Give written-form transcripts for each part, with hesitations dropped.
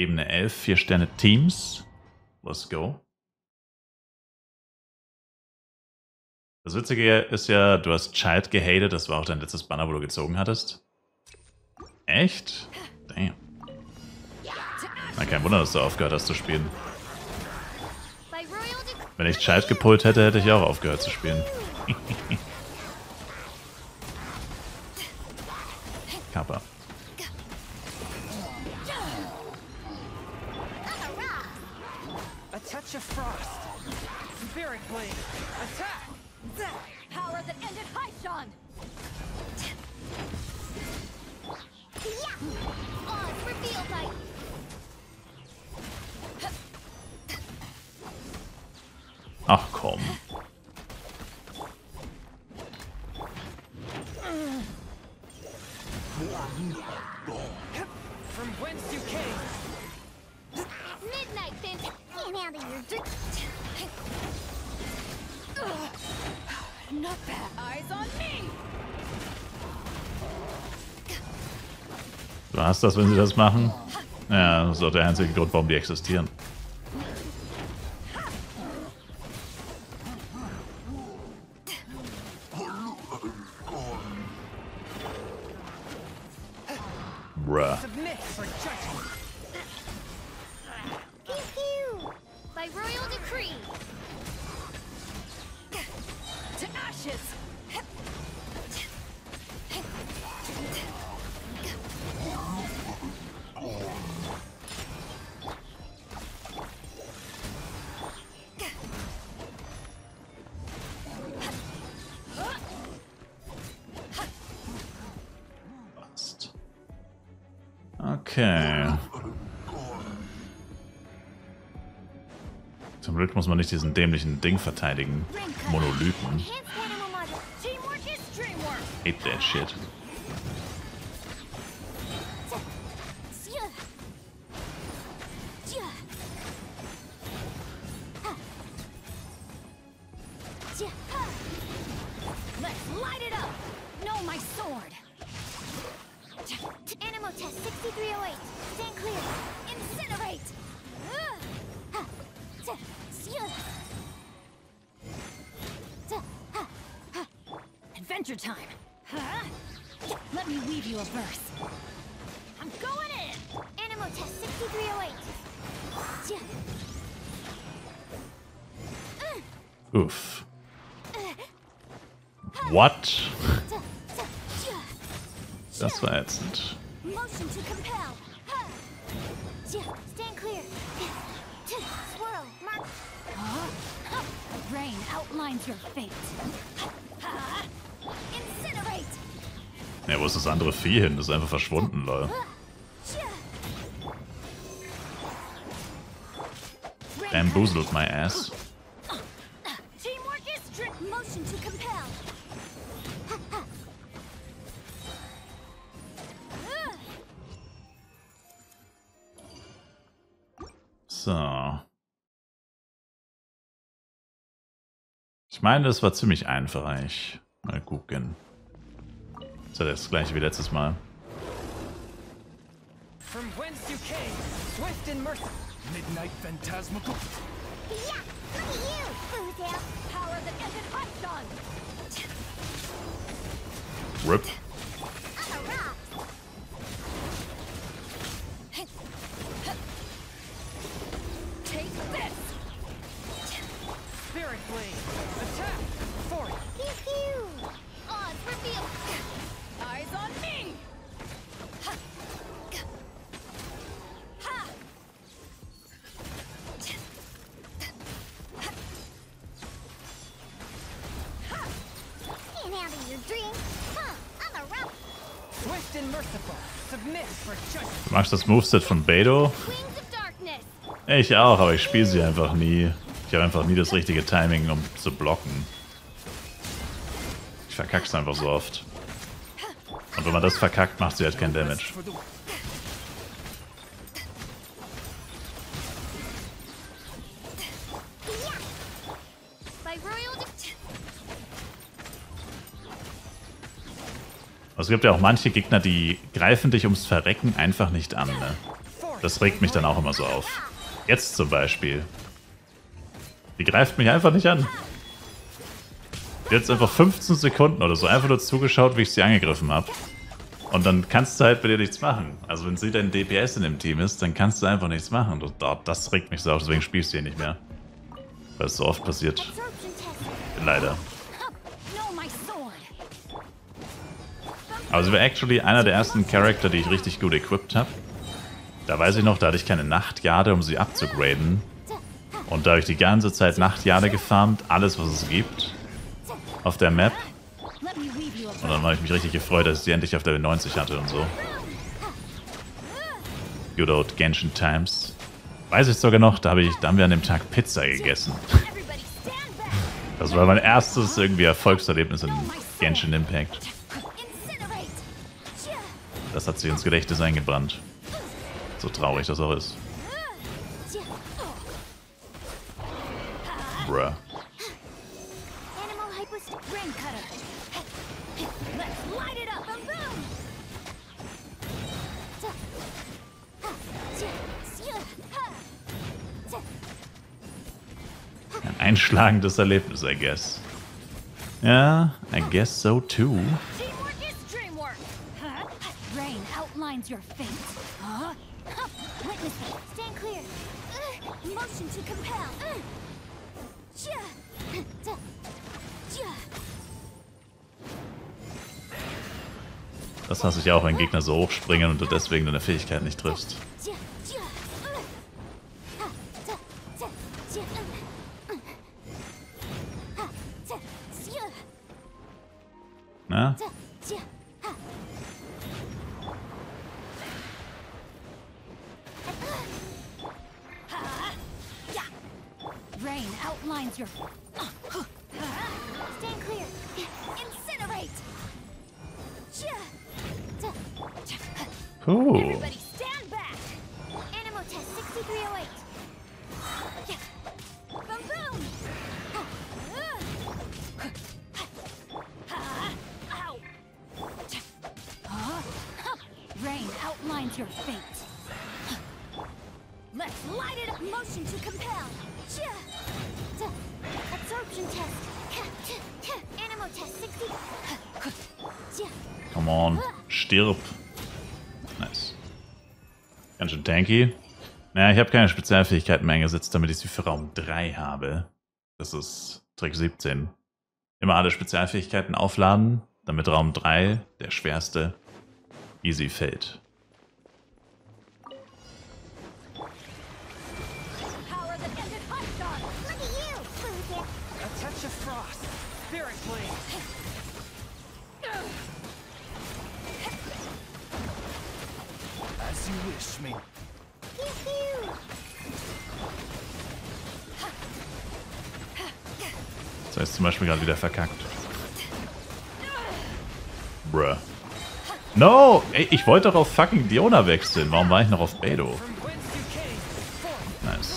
Ebene 11, 4 Sterne Teams. Let's go. Das Witzige ist ja, du hast Child gehatet, das war auch dein letztes Banner, wo du gezogen hattest. Echt? Damn. Na, kein Wunder, dass du aufgehört hast zu spielen. Wenn ich Child gepult hätte, hätte ich auch aufgehört zu spielen. Kappa. Ach komm. Du hast das, wenn sie das machen? Ja, das ist auch der einzige Grund, warum die existieren. Bruh. Okay. Zum Glück muss man nicht diesen dämlichen Ding verteidigen. Monolithen. Hate that shit. Adventure time. Huh? Let me weave you a verse. I'm going in. Animal test 6308. Oof. What? Das war ätzend. Motion to compel. Stand clear. Swirl. Mark. The rain outlines your fate. Ja, wo ist das andere Vieh hin? Das ist einfach verschwunden, lol. Bamboozled my ass. So. Ich meine, das war ziemlich einfach eigentlich. Mal gucken. Das ist ja das gleiche wie letztes Mal. RIP. Du magst das Moveset von Beidou? Ich auch, aber ich spiele sie einfach nie. Ich habe einfach nie das richtige Timing, um zu blocken. Ich verkack's einfach so oft. Und wenn man das verkackt, macht sie halt keinen Damage. Es gibt ja auch manche Gegner, die greifen dich ums Verrecken einfach nicht an, ne? Das regt mich dann auch immer so auf. Jetzt zum Beispiel. Die greift mich einfach nicht an. Jetzt einfach 15 Sekunden oder so. Einfach nur zugeschaut, wie ich sie angegriffen habe. Und dann kannst du halt bei dir nichts machen. Also wenn sie dein DPS in dem Team ist, dann kannst du einfach nichts machen. Und das regt mich so auf, deswegen spielst du hier nicht mehr. Weil es so oft passiert. Leider. Aber sie war actually einer der ersten Charakter, die ich richtig gut equipped habe. Da weiß ich noch, da hatte ich keine Nachtjade, um sie abzugraden. Und da habe ich die ganze Zeit Nachtjade gefarmt, alles was es gibt. Auf der Map. Und dann habe ich mich richtig gefreut, dass ich sie endlich auf der 90 hatte und so. Good old Genshin Times. Weiß ich sogar noch, da haben wir an dem Tag Pizza gegessen. Das war mein erstes irgendwie Erfolgserlebnis in Genshin Impact. Das hat sich ins Gedächtnis eingebrannt. So traurig das auch ist. Bruh. Ein einschlagendes Erlebnis, I guess. Ja, I guess so too. Das hasse ich auch, wenn Gegner so hochspringen und du deswegen deine Fähigkeit nicht triffst. Na? Cool. Come on, stirb. Nice. Ganz schön tanky. Naja, ich habe keine Spezialfähigkeiten mehr eingesetzt, damit ich sie für Raum 3 habe. Das ist Trick 17. Immer alle Spezialfähigkeiten aufladen, damit Raum 3, der schwerste, easy fällt. Das heißt zum Beispiel gerade wieder verkackt. Bruh. No! Ey, ich wollte doch auf fucking Diona wechseln. Warum war ich noch auf Beidou? Nice.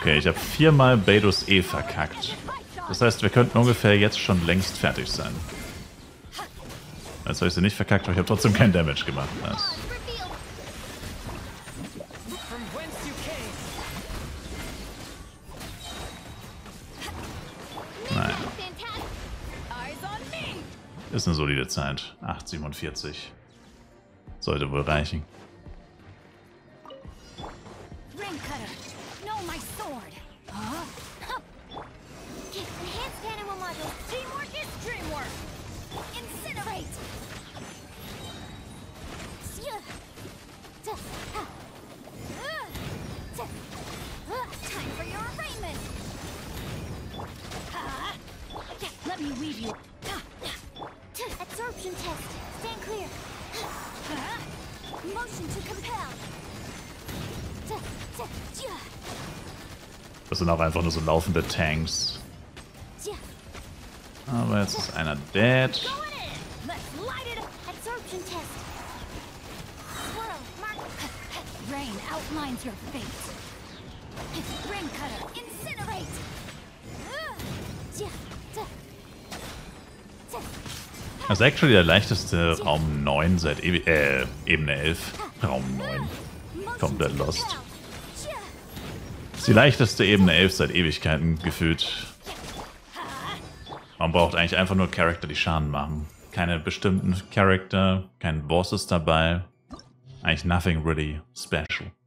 Okay, ich habe 4-mal Beidous E verkackt. Das heißt, wir könnten ungefähr jetzt schon längst fertig sein. Jetzt habe ich sie nicht verkackt, aber ich habe trotzdem keinen Damage gemacht. Nice. Naja. Ist eine solide Zeit. 8,47. Sollte wohl reichen. Das sind auch einfach nur so laufende Tanks. Aber jetzt ist einer dead. Light it up. Absorption test. Swirl. Mark. Rain outlines your fate. Rain cutter. Incinerate. Das ist actually der leichteste Raum 9 seit Ebene 11. Raum 9. Komplett lost. Das ist die leichteste Ebene 11 seit Ewigkeiten gefühlt. Man braucht eigentlich einfach nur Charakter, die Schaden machen. Keine bestimmten Charakter, keine Bosses dabei. Eigentlich nothing really special.